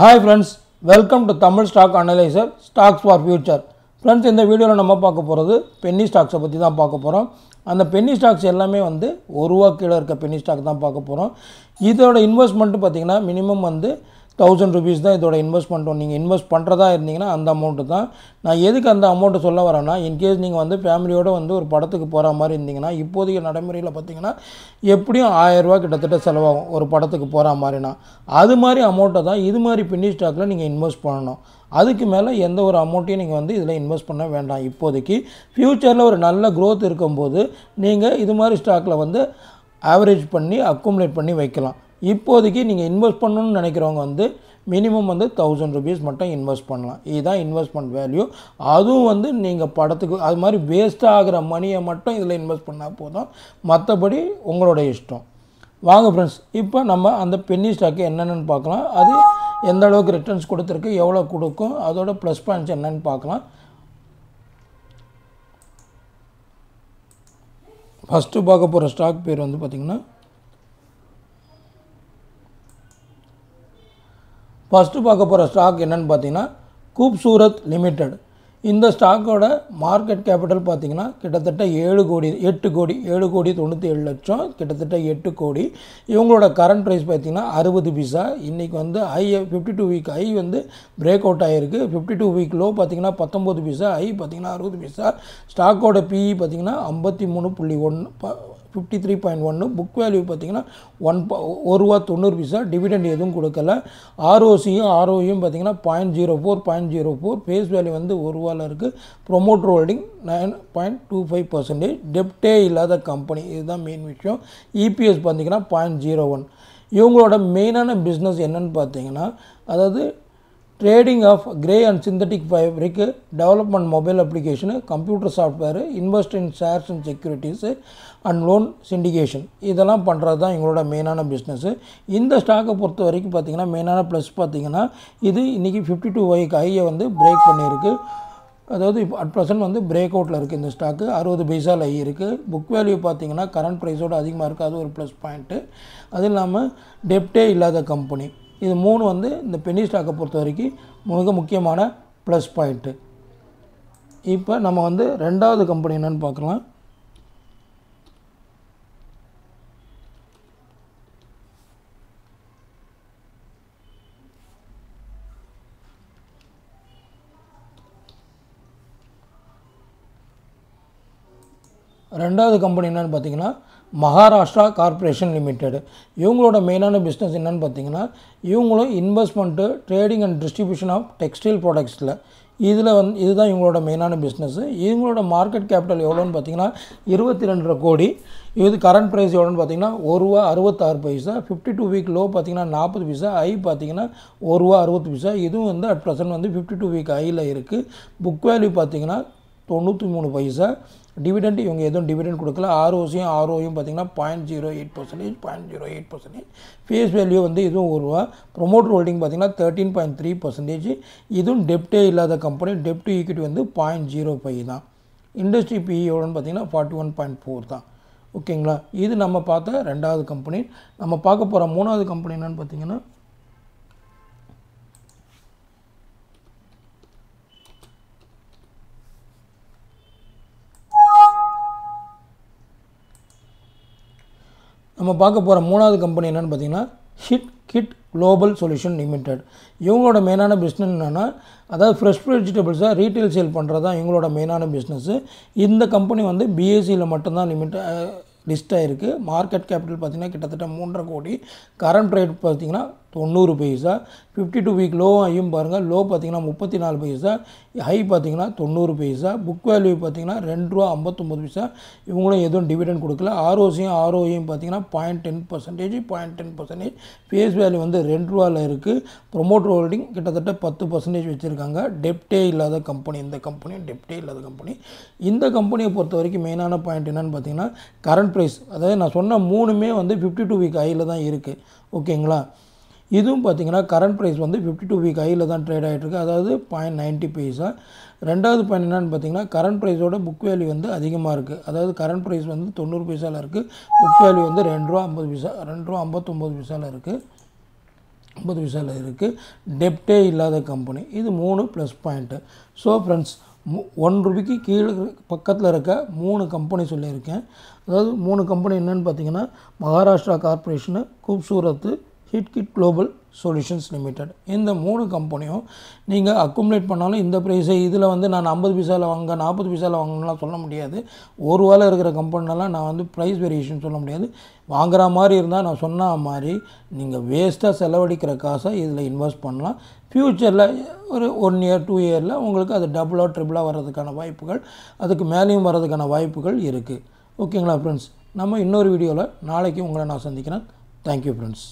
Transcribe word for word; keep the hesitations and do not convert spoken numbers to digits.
Hi friends, welcome to Tamil Stock Analyzer, Stocks for Future. Friends, in the video we will see penny stocks. And the penny stocks are the penny stocks. This investment is minimum thousand rupees தான் இதோட investment நீங்க invest பண்றதா இருந்தீங்கனா அந்த amount தான். நான் எதுக்கு அந்த amount சொல்ல வரேனா, in case நீங்க வந்து ஃபேமிலியோட வந்து ஒரு படத்துக்கு போற மாதிரி இருந்தீங்கனா இப்போதைய நடைமுறையில பாத்தீங்கனா எப்படியும் ஆயிரம் ரூபாய் கிட்டத்தட்ட செலவாகும் ஒரு படத்துக்கு போற மாதிரினா. அது மாதிரி அமௌண்ட தான் இது மாதிரி penny stockல நீங்க இன்வெஸ்ட் பண்ணனும். அதுக்கு மேல எந்த ஒரு அமௌண்ட்டையும் நீங்க வந்து இதல இன்வெஸ்ட் பண்ண வேண்டாம். இப்போதைக்கு ஃபியூச்சர்ல ஒரு நல்ல growth இருக்கும்போது நீங்க இது மாதிரி ஸ்டாக்ல வந்து average பண்ணி accumulate பண்ணி வைக்கலாம். இப்போதைக்கு நீங்க இன்வெஸ்ட் பண்ணனும்னு நினைக்கிறவங்க வந்து minimum வந்து thousand rupees மட்டும் இன்வெஸ்ட் பண்ணலாம். இதுதான் இன்வெஸ்ட்மென்ட் வேல்யூ. அதுவும் வந்து நீங்க படத்துக்கு அது மாதிரி வேஸ்ட் ஆகுற மணியை மட்டும் இதல இன்வெஸ்ட் பண்ணா போதும். மத்தபடி உங்களுடைய இஷ்டம். வாங்க फ्रेंड्स, இப்போ நம்ம அந்த penny stock என்னன்னு பார்க்கலாம். அது எந்த அளவுக்கு returns கொடுத்திருக்கு, எவ்வளவு கொடுக்கும், அதோட plus points என்னன்னு பார்க்கலாம். ஃபர்ஸ்ட் பார்க்க போற ஸ்டாக் பேர் வந்து பாத்தீங்கன்னா First stock is Coop Surat Limited. In the stock market capital is seven kodi, eight kodi, seven kodi, ninety-seven lakh, seven kodi. This current price is sixty paisa, fifty-two week high breakout fifty-two week low nineteen paisa, high sixty paisa. Stock P E fifty-three point one. fifty-three point one book value pathina one ninety paisa dividend edum kodukala R O C R O E pathina zero point zero four zero four face value vandu one rupaya la irukku promoter holding nine point two five percent debt e illada company idha main vishayam E P S pathina zero point zero one ivungaloda main ana business enna nu pathina adhaadu trading of grey and synthetic fabric, development mobile application, computer software, invest in shares and securities, and loan syndication. This is the main business. In the stock, the main plus is fifty-two week high. At present, breakout in the stock, sixty paisa book value current price is plus point. That is debt illada company. This moon on the penny stock portoriki, Mugamukimana plus point. Ipa Namande, Renda the company and Pakala Renda the company and Patina. Maharashtra Corporation Limited. Yungloda main business in Pathina, Yunglo investment, trading and distribution of textile products. This is the main business. Yungloda market capital Yolan Pathina, twenty-two kodi. This current price Yolan Pathina, one rupaya sixty-six paisa, fifty-two week low Pathina, forty paisa, high Pathina, one rupaya sixty paisa. This is at present fifty-two week high. Book value Pathina, ninety-three paisa. Dividend இவங்க ஏதோ dividend கொடுக்கல R O C R O E பாத்தீங்கன்னா zero point zero eight percent face value வந்து இதுவும் one rupaya promoter holding பாத்தீங்கன்னா thirteen point three percent இதுவும் debt ஏ இல்லாத company debt to equity வந்து zero point zero five தான் industry P E ஓடன்னு பாத்தீங்கன்னா forty-one point four தான் ஓகேங்களா இது நம்ம பார்த்த இரண்டாவது company நம்ம பார்க்க போற மூணாவது company என்னன்னு பாத்தீங்கன்னா நம்ம பார்க்க போற மூணாவது கம்பெனி என்னன்னு பாத்தீங்கன்னா HitKit Global Solution Limited. இவங்களோட மெயினான பிசினஸ் என்னன்னா அதாவது ஃப்ரெஷ் வெஜிடபிள்ஸ் ரீட்டைல் சேல் பண்றது தான் இவங்களோட மெயினான பிசினஸ். இந்த கம்பெனி வந்து B S E ல மட்டும் தான் லிமிட் லிஸ்ட் ஆயிருக்கு. மார்க்கெட் கேபிட்டல் பாத்தீங்கன்னா கிட்டத்தட்ட three point five கோடி. கரண்ட் ரேட் பாத்தீங்கன்னா ninety paisa, fifty-two week low ஆயும் பாருங்க. லோ பாத்தீங்கன்னா thirty-four paisa, ஹை பாத்தீங்கன்னா ninety paisa, book value பாத்தீங்கன்னா two rupaya fifty-nine paisa. இவங்களும் ஏதோ டிவிடெண்ட் கொடுக்கல. R O C R O E பாத்தீங்கன்னா zero point one zero percent, zero point one zero percent. Face value வந்து two rupaya ல இருக்கு. Promoter holding கிட்டத்தட்ட ten percent வெச்சிருக்காங்க. டெப்ட் இல்லாத கம்பெனி இந்த கம்பெனி டெப்ட் இல்லாத கம்பெனி. இந்த கம்பெனியை பொறுத்தவரைக்கும் மெயினான பாயிண்ட் என்னன்னு பாத்தீங்கன்னா கரண்ட் பிரைஸ் அதாவது நான் சொன்ன மூணுமே வந்து fifty-two week ஹைல தான் இருக்கு. ஓகேங்களா இதுவும் பாத்தீங்கன்னா கரண்ட் பிரைஸ் வந்து fifty-two week ஹைல தான் ட்ரேட் ஆயிட்டு இருக்கு. அதாவது zero point nine zero paisa. இரண்டாவது பாயிண்ட் என்னன்னு பாத்தீங்கன்னா கரண்ட் பிரைஸோட புக் வேல்யூ வந்து அதிகமா இருக்கு. அதாவது கரண்ட் பிரைஸ் வந்து ninety paisa ல இருக்கு. புக் வேல்யூ வந்து two rupaya fifty paisa, two rupaya fifty-nine paisa ல இருக்கு. ஐம்பது பைசால இருக்கு டெப்டே இல்லாத கம்பெனி இது மூணு ப்ளஸ் பாயிண்ட் சோ फ्रेंड्स ஒரு ரூபாய்க்கு கீழ பக்கத்துல இருக்க மூணு கம்பெனி சொல்லி இருக்கேன் அதாவது மூணு கம்பெனி என்னன்னு பாத்தீங்கன்னா மகாராஷ்டிரா கார்ப்பரேஷன் கூப் Surat HitKit Global Solutions Limited இந்த மூணு கம்பெனியும் நீங்க அக்குமுலேட் பண்ணாலும் இந்த பிரைஸ் இதுல வந்து நான் ஐம்பது பைசால வாங்க நாற்பது பைசால வாங்கணும்லாம் சொல்ல முடியாது ஒரு வாள இருக்கிற கம்பெனினால நான் வந்து பிரைஸ் வேரியேஷன் சொல்ல முடியாது வாங்குற மாதிரி இருந்தா நான் சொன்ன மாதிரி நீங்க வேஸ்டா செலவடிக்கிற காசை இதுல இன்வெஸ்ட் பண்ணலாம் ஃபியூச்சர்ல ஒரு one year two yearல உங்களுக்கு அது டபுளா ட்ரிபிளா வரதுக்கான வாய்ப்புகள் அதுக்கு மேலயும் வரதுக்கான வாய்ப்புகள் இருக்கு ஓகேங்களா फ्रेंड्स நம்ம இன்னொரு வீடியோல நாளைக்கு உங்களை நான் சந்திக்கிறேன் thank you friends